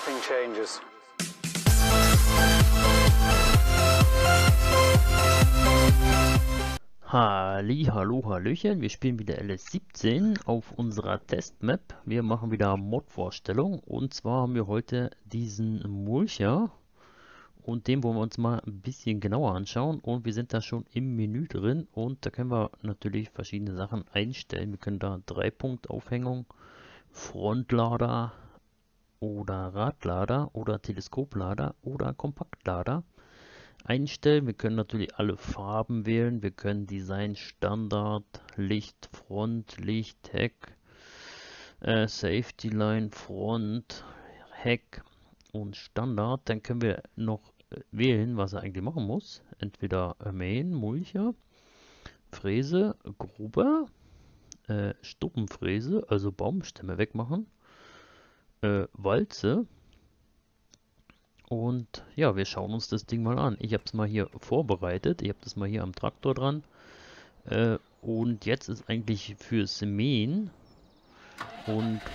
everything changes. Halli, hallo, hallöchen, wir spielen wieder LS17 auf unserer Testmap. Wir machen wieder Mod-Vorstellung und zwar haben wir heute diesen Mulcher und den wollen wir uns mal ein bisschen genauer anschauen und wir sind da schon im Menü drin und da können wir natürlich verschiedene Sachen einstellen. Wir können da Drei-Punktaufhängung, Frontlader oder Radlader oder Teleskoplader oder Kompaktlader einstellen. Wir können natürlich alle Farben wählen. Wir können Design, Standard, Licht, Front, Licht, Heck, Safety Line, Front, Heck und Standard. Dann können wir noch wählen, was er eigentlich machen muss. Entweder Mähen, Mulcher, Fräse, Grubber, Stuppenfräse, also Baumstämme wegmachen, Walze. Und ja, wir schauen uns das Ding mal an. Ich habe es mal hier vorbereitet. Ich habe das mal hier am Traktor dran. Und jetzt ist eigentlich fürs Mähen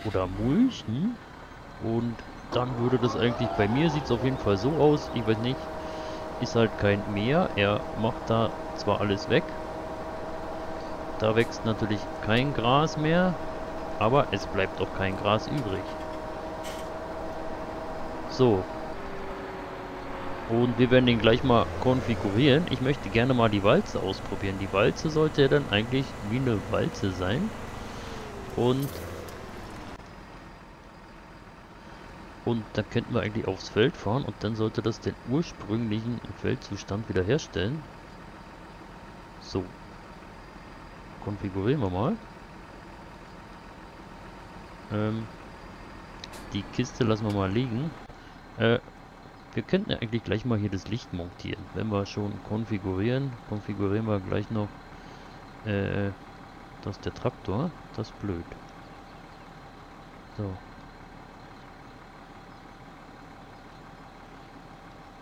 oder Mulchen. Und dann würde das eigentlich, bei mir sieht es auf jeden Fall so aus. Ich weiß nicht, ist halt kein Mäher. Er macht da zwar alles weg. Da wächst natürlich kein Gras mehr. Aber es bleibt auch kein Gras übrig. So. Und wir werden den gleich mal konfigurieren. Ich möchte gerne mal die Walze ausprobieren. Die Walze sollte ja dann eigentlich wie eine Walze sein. Und da könnten wir eigentlich aufs Feld fahren. Und dann sollte das den ursprünglichen Feldzustand wiederherstellen. So. Konfigurieren wir mal. Die Kiste lassen wir mal liegen. Wir könnten ja eigentlich gleich mal hier das Licht montieren. Wenn wir schon konfigurieren wir gleich noch das ist der Traktor. Das ist blöd. So.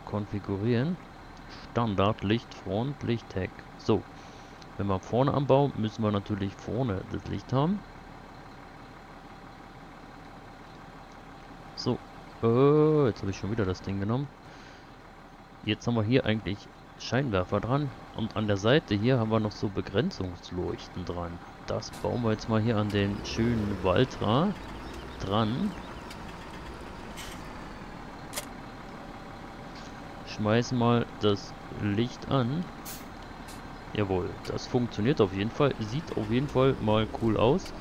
Konfigurieren. Standard, Licht, Front, Licht, Heck. So. Wenn wir vorne anbauen, müssen wir natürlich vorne das Licht haben. So. Jetzt habe ich schon wieder das Ding genommen. Jetzt haben wir hier eigentlich Scheinwerfer dran. Und an der Seite hier haben wir noch so Begrenzungsleuchten dran. Das bauen wir jetzt mal hier an den schönen Waltra dran. Schmeißen mal das Licht an. Jawohl, das funktioniert auf jeden Fall. Sieht auf jeden Fall mal cool aus.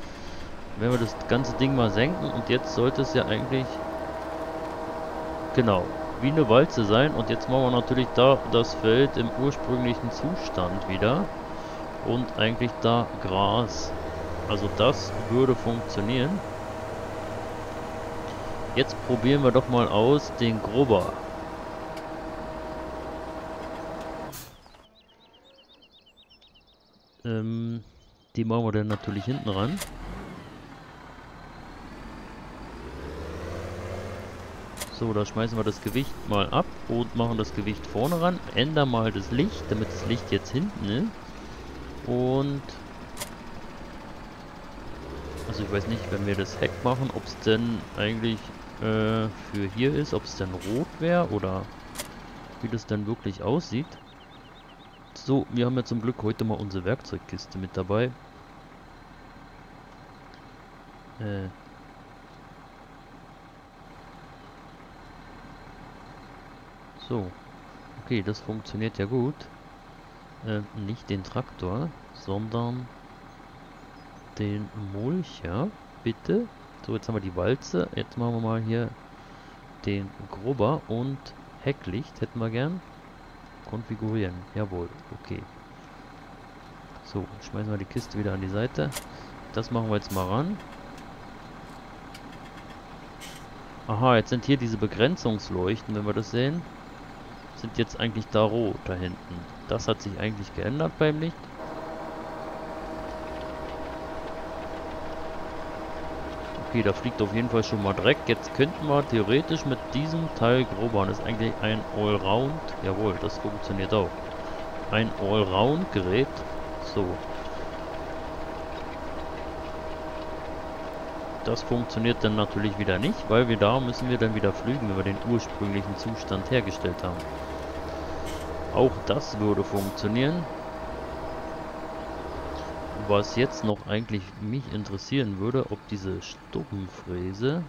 Wenn wir das ganze Ding mal senken. Und jetzt sollte es ja eigentlich... Genau, wie eine Walze sein. Und jetzt machen wir natürlich da das Feld im ursprünglichen Zustand wieder. Und eigentlich da Gras. Also das würde funktionieren. Jetzt probieren wir doch mal aus den Grubber. Die machen wir dann natürlich hinten ran. So, da schmeißen wir das Gewicht mal ab und machen das Gewicht vorne ran. Ändern mal das Licht, damit das Licht jetzt hinten ist. Und... Also ich weiß nicht, wenn wir das Heck machen, ob es denn eigentlich für hier ist, ob es denn rot wäre oder wie das dann wirklich aussieht. So, wir haben ja zum Glück heute mal unsere Werkzeugkiste mit dabei. So, okay, das funktioniert ja gut. Nicht den Traktor, sondern den Mulcher, bitte. So, jetzt haben wir die Walze. Jetzt machen wir mal hier den Grubber und Hecklicht hätten wir gern. Konfigurieren, jawohl, okay. So, schmeißen wir die Kiste wieder an die Seite. Das machen wir jetzt mal ran. Aha, jetzt sind hier diese Begrenzungsleuchten, wenn wir das sehen. Sind jetzt eigentlich da rot da hinten. Das hat sich eigentlich geändert beim Licht. Okay, da fliegt auf jeden Fall schon mal Dreck. Jetzt könnten wir theoretisch mit diesem Teil Grubber. Das ist eigentlich ein Allround. Jawohl, das funktioniert auch. Ein Allround-Gerät. So. Das funktioniert dann natürlich wieder nicht, weil wir da müssen wir dann wieder flügen, wenn wir den ursprünglichen Zustand hergestellt haben. Auch das würde funktionieren. Was jetzt noch eigentlich mich interessieren würde, ob diese Stuppenfräse...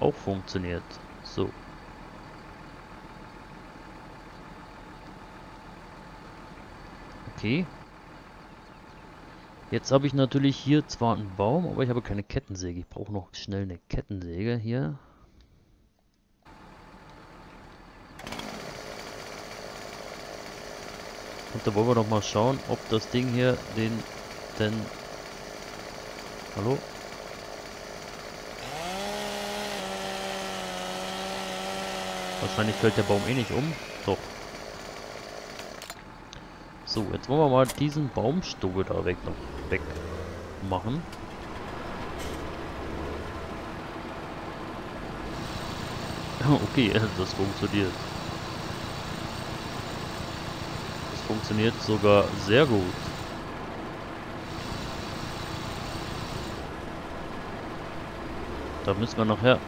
auch funktioniert. So. Okay. Jetzt habe ich natürlich hier zwar einen Baum, aber ich habe keine Kettensäge. Ich brauche noch schnell eine Kettensäge hier. Und da wollen wir doch mal schauen, ob das Ding hier den... Hallo? Wahrscheinlich fällt der Baum eh nicht um. Doch. So, jetzt wollen wir mal diesen Baumstubel da weg machen. Okay, das funktioniert. Das funktioniert sogar sehr gut. Da müssen wir nachher...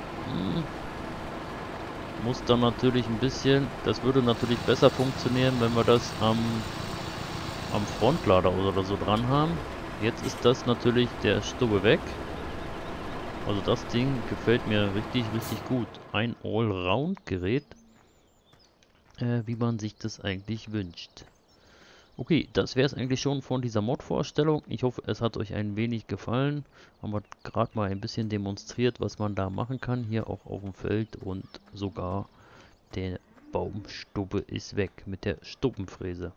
muss dann natürlich ein bisschen, das würde natürlich besser funktionieren, wenn wir das am Frontlader oder so dran haben. Jetzt ist das natürlich der Stubbe weg. Also das Ding gefällt mir richtig, richtig gut. Ein Allround-Gerät, wie man sich das eigentlich wünscht. Okay, das wäre es eigentlich schon von dieser Mod-Vorstellung. Ich hoffe, es hat euch ein wenig gefallen. Haben wir gerade mal ein bisschen demonstriert, was man da machen kann. Hier auch auf dem Feld und sogar der Baumstubbe ist weg mit der Stuppenfräse.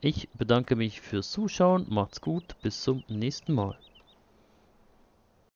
Ich bedanke mich fürs Zuschauen. Macht's gut, bis zum nächsten Mal.